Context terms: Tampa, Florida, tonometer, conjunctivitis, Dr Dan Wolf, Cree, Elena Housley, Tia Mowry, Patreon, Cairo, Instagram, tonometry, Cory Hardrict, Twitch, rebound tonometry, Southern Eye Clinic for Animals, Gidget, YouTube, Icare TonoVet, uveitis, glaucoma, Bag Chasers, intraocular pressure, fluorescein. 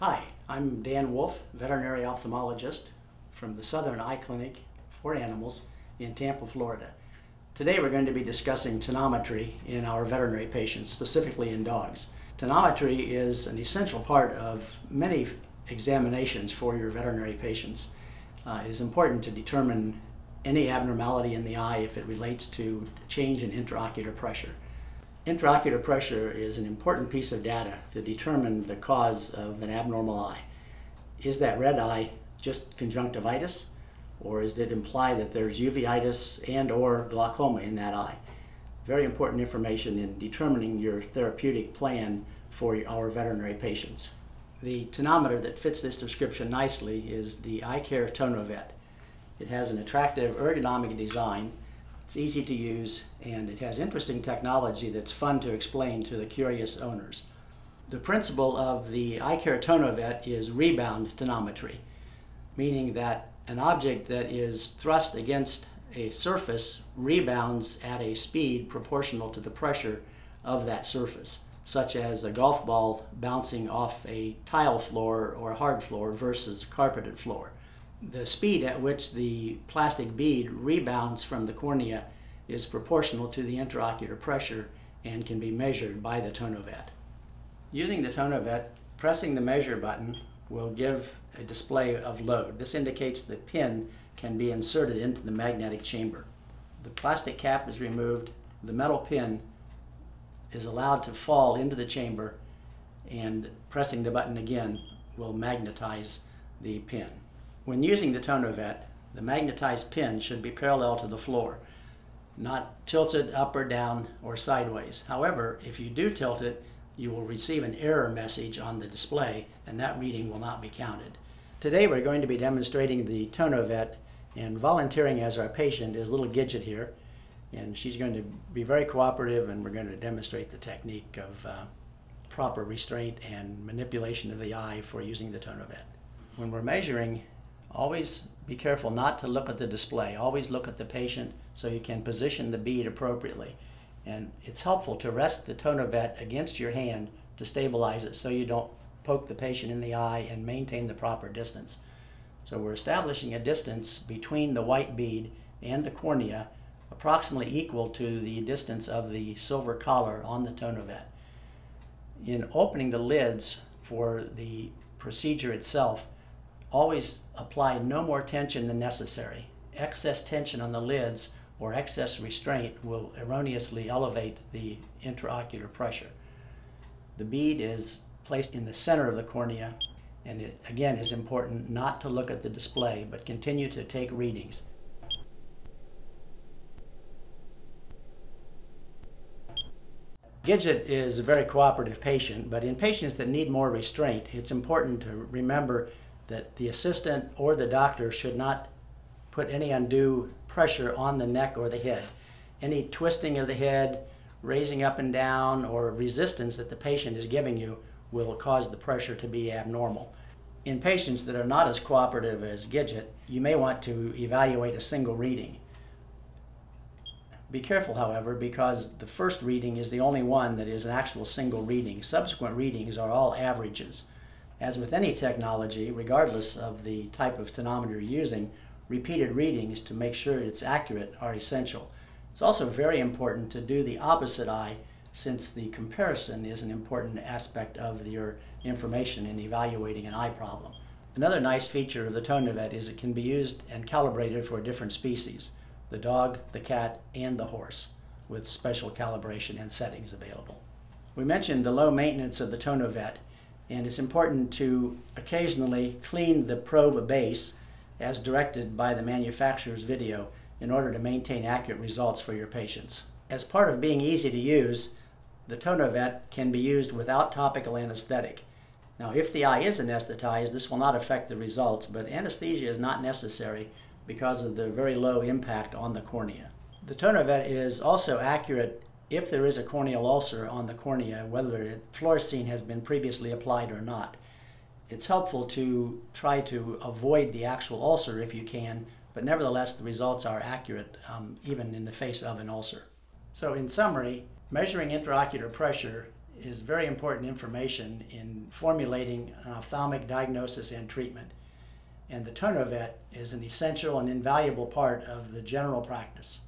Hi, I'm Dan Wolf, veterinary ophthalmologist from the Southern Eye Clinic for Animals in Tampa, Florida. Today we're going to be discussing tonometry in our veterinary patients, specifically in dogs. Tonometry is an essential part of many examinations for your veterinary patients. It is important to determine any abnormality in the eye if it relates to change in intraocular pressure. Intraocular pressure is an important piece of data to determine the cause of an abnormal eye. Is that red eye just conjunctivitis, or does it imply that there's uveitis and or glaucoma in that eye? Very important information in determining your therapeutic plan for our veterinary patients. The tonometer that fits this description nicely is the Icare TonoVet. It has an attractive ergonomic design. It's easy to use, and it has interesting technology that's fun to explain to the curious owners. The principle of the Icare TonoVet is rebound tonometry, meaning that an object that is thrust against a surface rebounds at a speed proportional to the pressure of that surface, such as a golf ball bouncing off a tile floor or hard floor versus carpeted floor. The speed at which the plastic bead rebounds from the cornea is proportional to the intraocular pressure and can be measured by the TonoVet. Using the TonoVet, pressing the measure button will give a display of load. This indicates the pin can be inserted into the magnetic chamber. The plastic cap is removed, the metal pin is allowed to fall into the chamber, and pressing the button again will magnetize the pin. When using the TonoVet, the magnetized pin should be parallel to the floor, not tilted up or down or sideways. However, if you do tilt it, you will receive an error message on the display, and that reading will not be counted. Today we're going to be demonstrating the TonoVet, and volunteering as our patient is little Gidget here, and she's going to be very cooperative, and we're going to demonstrate the technique of proper restraint and manipulation of the eye for using the TonoVet. When we're measuring, always be careful not to look at the display. Always look at the patient so you can position the bead appropriately. And it's helpful to rest the TonoVet against your hand to stabilize it so you don't poke the patient in the eye and maintain the proper distance. So we're establishing a distance between the white bead and the cornea approximately equal to the distance of the silver collar on the TonoVet. In opening the lids for the procedure itself, always apply no more tension than necessary. Excess tension on the lids or excess restraint will erroneously elevate the intraocular pressure. The bead is placed in the center of the cornea, and it again is important not to look at the display but continue to take readings. Gidget is a very cooperative patient, but in patients that need more restraint, it's important to remember that the assistant or the doctor should not put any undue pressure on the neck or the head. Any twisting of the head, raising up and down, or resistance that the patient is giving you will cause the pressure to be abnormal. In patients that are not as cooperative as Gidget, you may want to evaluate a single reading. Be careful, however, because the first reading is the only one that is an actual single reading. Subsequent readings are all averages. As with any technology, regardless of the type of tonometer you're using, repeated readings to make sure it's accurate are essential. It's also very important to do the opposite eye, since the comparison is an important aspect of your information in evaluating an eye problem. Another nice feature of the TonoVet is it can be used and calibrated for different species: the dog, the cat, and the horse, with special calibration and settings available. We mentioned the low maintenance of the TonoVet, and it's important to occasionally clean the probe base as directed by the manufacturer's video in order to maintain accurate results for your patients. As part of being easy to use, the TonoVet can be used without topical anesthetic. Now, if the eye is anesthetized, this will not affect the results, but anesthesia is not necessary because of the very low impact on the cornea. The TonoVet is also accurate if there is a corneal ulcer on the cornea, whether fluorescein has been previously applied or not. It's helpful to try to avoid the actual ulcer if you can, but nevertheless the results are accurate even in the face of an ulcer. So in summary, measuring intraocular pressure is very important information in formulating an ophthalmic diagnosis and treatment. And the TonoVet is an essential and invaluable part of the general practice.